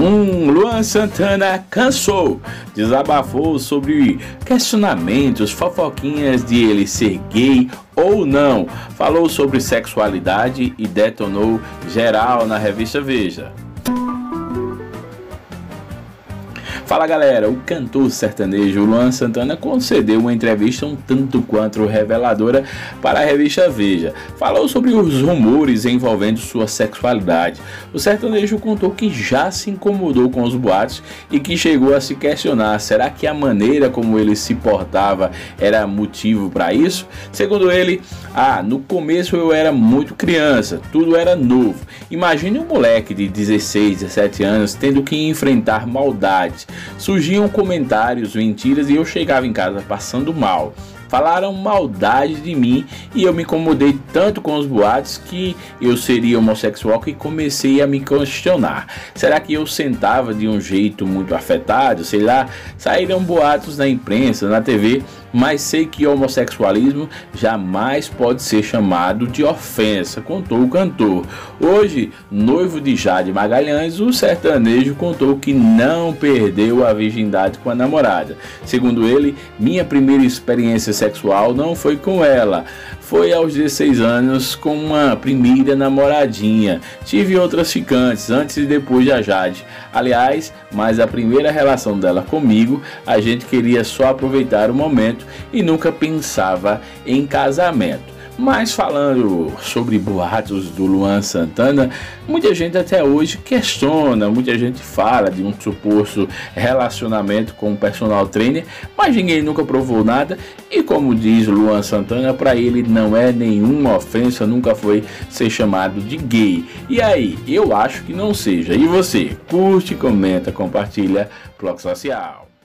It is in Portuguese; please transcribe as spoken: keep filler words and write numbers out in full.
Hum, Luan Santana cansou, desabafou sobre questionamentos, fofoquinhas de ele ser gay ou não, falou sobre sexualidade e detonou geral na revista Veja. Fala galera, o cantor sertanejo Luan Santana concedeu uma entrevista um tanto quanto reveladora para a revista Veja. Falou sobre os rumores envolvendo sua sexualidade. O sertanejo contou que já se incomodou com os boatos e que chegou a se questionar: será que a maneira como ele se portava era motivo para isso? Segundo ele, ah, no começo eu era muito criança, tudo era novo. Imagine um moleque de dezesseis, dezessete anos tendo que enfrentar maldade. Surgiam comentários, mentiras e eu chegava em casa passando mal. Falaram maldade de mim e eu me incomodei tanto com os boatos que eu seria homossexual que comecei a me questionar. Será que eu sentava de um jeito muito afetado? Sei lá, saíram boatos na imprensa, na T V, mas sei que o homossexualismo jamais pode ser chamado de ofensa, contou o cantor. Hoje, noivo de Jade Magalhães, o sertanejo contou que não perdeu a virgindade com a namorada. Segundo ele, minha primeira experiência sexual não foi com ela, foi aos dezesseis anos com uma primeira namoradinha. Tive outras ficantes antes e depois da Jade, aliás, mas a primeira relação dela comigo, a gente queria só aproveitar o momento e nunca pensava em casamento. Mas falando sobre boatos do Luan Santana, muita gente até hoje questiona, muita gente fala de um suposto relacionamento com o personal trainer, mas ninguém nunca provou nada e, como diz Luan Santana, para ele não é nenhuma ofensa, nunca foi ser chamado de gay. E aí, eu acho que não seja. E você? Curte, comenta, compartilha, blog social.